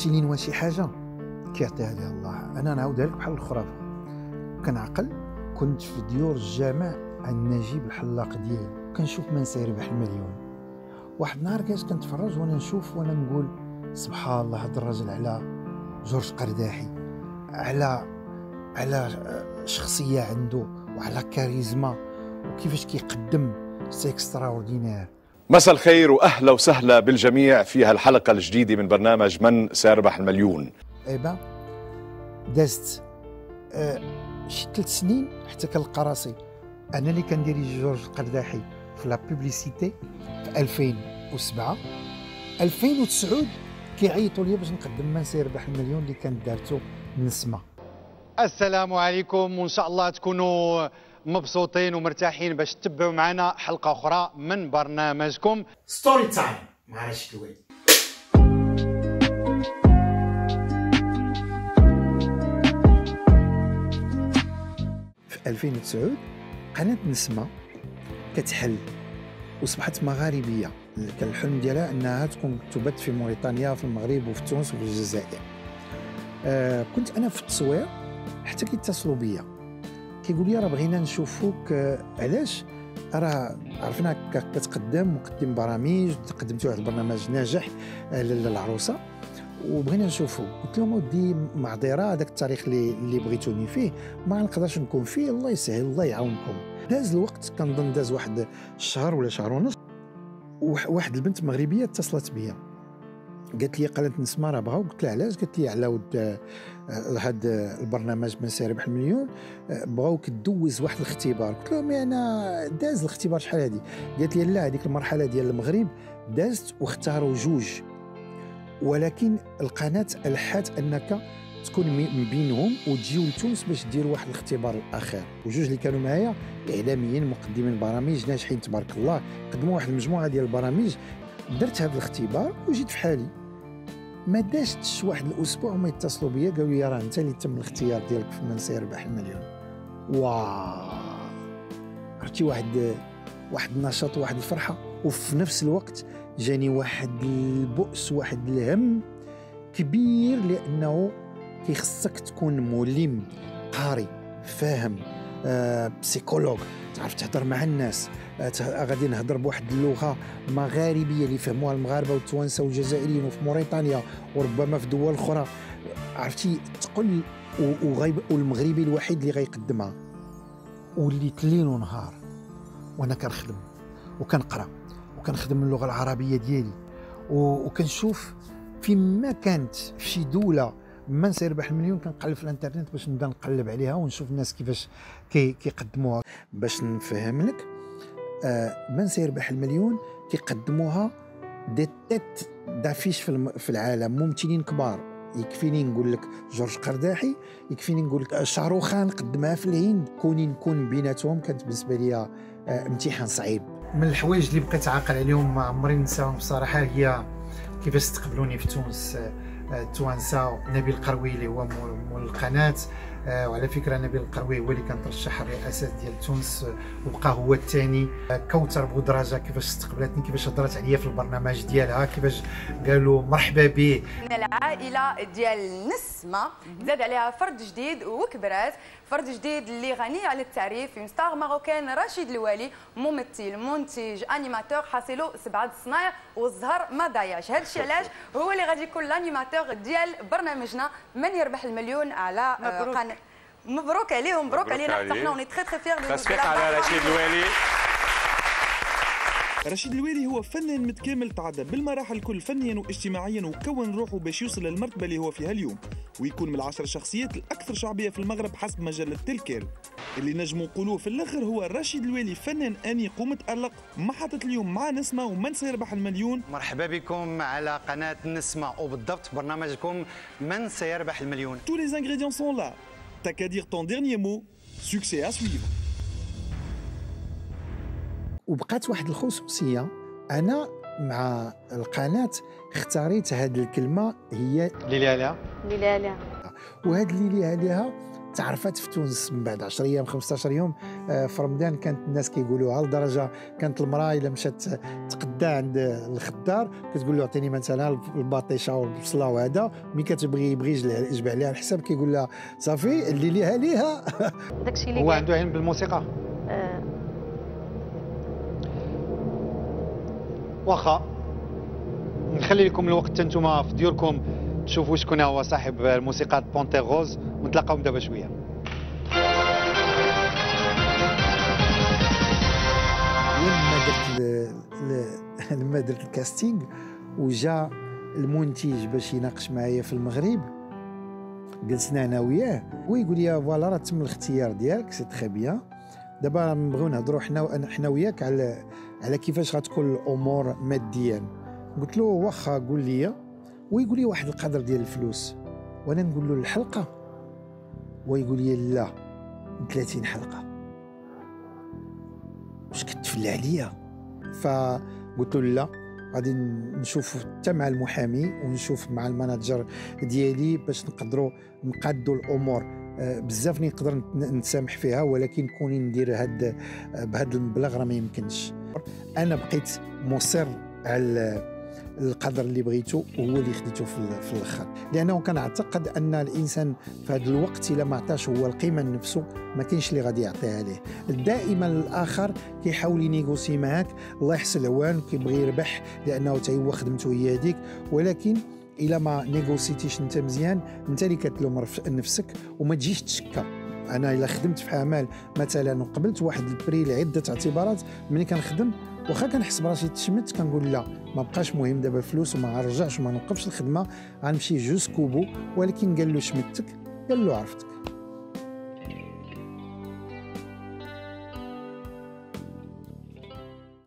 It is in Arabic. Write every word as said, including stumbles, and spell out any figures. السنين هو شي حاجه كيعطيها لها الله. انا نعاودها لك بحال الخرافه، كنعقل كنت في ديور الجامع عند نجيب الحلاق ديالي كنشوف من سيربح المليون. واحد النهار كاش كنتفرج وانا نشوف وانا نقول سبحان الله، هذا الراجل على جورج قرداحي، على على شخصيه عنده وعلى كاريزما وكيفاش كيقدم سي اكستراوردينير. مساء الخير واهلا وسهلا بالجميع في هالحلقه الجديده من برنامج من سيربح المليون. ايبا دازت أه شي ثلاث سنين حتى كنلقى راسي انا اللي كنديري جورج القرداحي في لا بوبليسيتي في ألفين وسبعة ألفين وتسعة كيعيطوا لي باش نقدم من سيربح المليون اللي كانت دارتو نسمه. السلام عليكم، وان شاء الله تكونوا مبسوطين ومرتاحين باش تتبعوا معنا حلقه اخرى من برنامجكم ستوري تايم مع رشيد الوالي. في ألفين وتسعة قناه نسمه كتحل واصبحت مغاربيه، كان الحلم ديالها انها تكون تبث في موريتانيا في المغرب وفي تونس وفي الجزائر. آه كنت انا في التصوير حتى كيتصلوا بيا كيقول لي راه بغينا نشوفوك، علاش راه عرفناك كتقدم وقدم برامج، قدمتي واحد البرنامج ناجح للعروسه وبغينا نشوفو. قلت لهم ودي معذره، هذاك التاريخ اللي اللي بغيتوني فيه ما نقدرش نكون فيه، الله يسهل الله يعاونكم. داز الوقت كنظن داز واحد الشهر ولا شهر ونص، واحد البنت مغربيه اتصلت بيا قالت لي قناه نسمه راه بغاو. قلت لها علاش؟ قالت لي على ود هذا البرنامج من سيربح المليون بغاوك دوز واحد الاختبار. قلت لهم انا داز الاختبار شحال هذه؟ قالت لي لا، هذيك المرحله ديال المغرب دازت واختاروا جوج، ولكن القناه الحات انك تكون من بينهم وتجيو لتونس باش دير واحد الاختبار الاخر. وجوج اللي كانوا معايا اعلاميين مقدمين برامج ناجحين تبارك الله، قدموا واحد المجموعه ديال البرامج. درت هذا الاختبار وجيت في حالي، ما دازتش واحد الاسبوع وما يتصلوا بيا قالوا لي راه انت اللي تم الاختيار ديالك في من سيربح المليون. واو، عرفتي واحد واحد النشاط وواحد الفرحه، وفي نفس الوقت جاني واحد البؤس واحد الهم كبير، لانه كيخصك تكون ملم قاري فاهم آه، بسيكولوج تعرف تهضر مع الناس. غادي نهضر بواحد اللغه مغاربيه اللي فهموها المغاربه والتوانسه والجزائريين وفي موريتانيا وربما في دول اخرى، عرفتي تقل، وغيبقى المغربي الوحيد اللي غيقدمها. وليت ليل ونهار وانا كنخدم وكنقرا وكنخدم اللغه العربيه ديالي، وكنشوف فيما كانت في شي دوله من سيربح المليون كنقلب في الانترنت باش نبدا نقلب عليها ونشوف الناس كيفاش كيقدموها. باش نفهم لك من سيربح المليون كيقدموها دي تيت دافيش في العالم، ممثلين كبار. يكفيني نقول لك جورج قرداحي، يكفيني نقول لك شاروخ خان قدمها في الهند. كوني نكون بيناتهم كانت بالنسبه لي امتحان صعيب. من الحوايج اللي بقيت عاقل عليهم ما عمري نساهم بصراحه هي كيفاش استقبلوني في تونس التوانسه، نبيل قروي اللي هو مول القناه. آه وعلى فكره نبيل القروي هو اللي كان ترشح الرئاسه ديال تونس وبقى هو الثاني. آه كوثر بودراجه كيفاش استقبلتني، كيفاش هضرات عليا في البرنامج ديالها، كيفاش قالوا مرحبا به. العائله ديال نسمه زاد عليها فرد جديد وكبرات، فرد جديد اللي غني على التعريف من ستار ماروكان رشيد الوالي، ممثل منتج انيماتور حاصله سبعه الصنايع والزهر ما ضايعش. هذا الشيء علاش هو اللي غادي يكون لانيماتور ديال برنامجنا من يربح المليون على قناه. مبروك عليهم، مبروك علينا حتى حنا، وني تري تري فيير دو تصفيق على رشيد الوالي. رشيد الوالي هو فنان متكامل، تعدى بالمراحل كل فنيا واجتماعيا وكون روحه باش يوصل للمرتبه اللي هو فيها اليوم، ويكون من العشر شخصيات الاكثر شعبيه في المغرب حسب مجله تلكير. اللي نجموا نقولوه في الاخر هو رشيد الوالي فنان انيق ومتالق، محطت اليوم مع نسمه ومن سيربح المليون. مرحبا بكم على قناه نسمه وبالضبط برنامجكم من سيربح المليون. tous les ingrédients sont là. T'as qu'à dire ton dernier mot. Succès à suivre. وبقات واحد الخصوصيه، انا مع القناه اختاريت هذه الكلمه هي ليلي عليها ليلي عليها، وهذه ليلي عليها تعرفت في تونس من بعد عشرة ايام خمسة عشر يوم في رمضان كانت الناس كيقولوها، لدرجه كانت المراه الا مشات تقدا عند الخدار كتقول له اعطيني مثلا البطيشه والبصله وهذا، ملي كتبغي يبغي يجبع لها الحساب كيقول لها صافي اللي ليها ليها. داكشي اللي هو عنده علم بالموسيقى. آه. واخا نخلي لكم الوقت انتم في ديوركم تشوفوا شكون هو صاحب الموسيقى بونتيغوز، ونتلاقاو دابا شويه. لما درت لما درت الكاستينغ وجا المنتج باش يناقش معايا في المغرب، جلسنا انا وياه ويقول لي فوالا راه تم الاختيار ديالك، سي تخي بيان، دابا نبغيو نهضروا حنا حنا وياك على على كيفاش غتكون الامور ماديا. قلت له واخا قول لي، ويقول لي واحد القدر ديال الفلوس، وانا نقول له الحلقه، ويقول لي لا ثلاثين حلقه. واش كتفلى عليا؟ فقلت له لا، غادي نشوف حتى مع المحامي ونشوف مع الماناجر ديالي باش نقدروا نقادوا الامور. بزاف اللي نقدر نتسامح فيها، ولكن كوني ندير هاد بهذا المبلغ راه ما يمكنش. انا بقيت مصر على القدر اللي بغيته وهو اللي خديته في الاخر، لانه كنعتقد ان الانسان في هذا الوقت الا ما عطاش هو القيمه لنفسه ما كاينش اللي غادي يعطيها ليه. دائما الاخر كيحاول ينيغوسي معاك، الله يحسن العوان، كيبغي يربح لانه حتى هو خدمته هي هذيك، ولكن الا ما نيغوسيتيش انت مزيان انت اللي كتلوم نفسك وما تجيش تشكى. انا الا خدمت في اعمال مثلا وقبلت واحد البري لعده اعتبارات، ملي كنخدم واخا كنحس براسي تشمت كنقول لا ما بقاش مهم دابا الفلوس وما نرجعش وما نوقفش الخدمه، غنمشي جوسكوبو، ولكن قال له شمتك، قال له عرفتك.